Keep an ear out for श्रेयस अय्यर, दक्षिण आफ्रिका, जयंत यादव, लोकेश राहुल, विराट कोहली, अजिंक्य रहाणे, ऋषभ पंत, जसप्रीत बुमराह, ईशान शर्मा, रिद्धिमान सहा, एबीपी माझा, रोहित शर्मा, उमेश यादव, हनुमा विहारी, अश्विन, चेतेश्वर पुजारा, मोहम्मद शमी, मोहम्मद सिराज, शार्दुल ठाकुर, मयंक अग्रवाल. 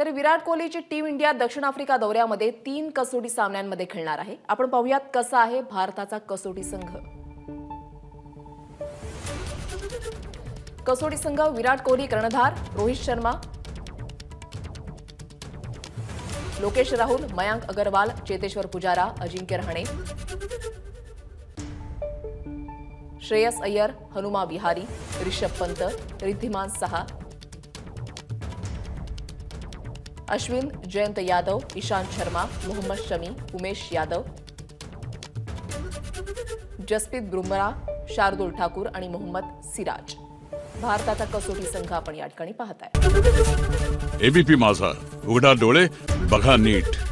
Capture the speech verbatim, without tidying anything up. तर विराट कोहलीची team India दक्षिण आफ्रिका दौऱ्यामध्ये तीन कसोटी सामन्यांमध्ये खेळणार आहे। आपण पाहूयात कसा आहे भारताचा कसोटी संघ। कसोटी संघ विराट कोहली कर्णधार, रोहित शर्मा, लोकेश राहुल, मयंक अग्रवाल, चेतेश्वर पुजारा, अजिंक्य रहाणे, श्रेयस अय्यर, हनुमा विहारी, ऋषभ पंत, रिद्धिमान सहा, अश्विन, जयंत यादव, ईशान शर्मा, मोहम्मद शमी, उमेश यादव, जसप्रीत बुमराह, शार्दुल ठाकुर आणि मोहम्मद सिराज। भारताचा कसोटी संघ आपण या ठिकाणी पाहताय। एबीपी माझा, उघडा डोळे बघा नीट।